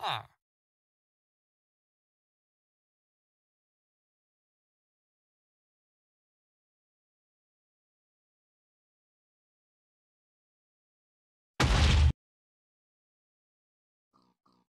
are.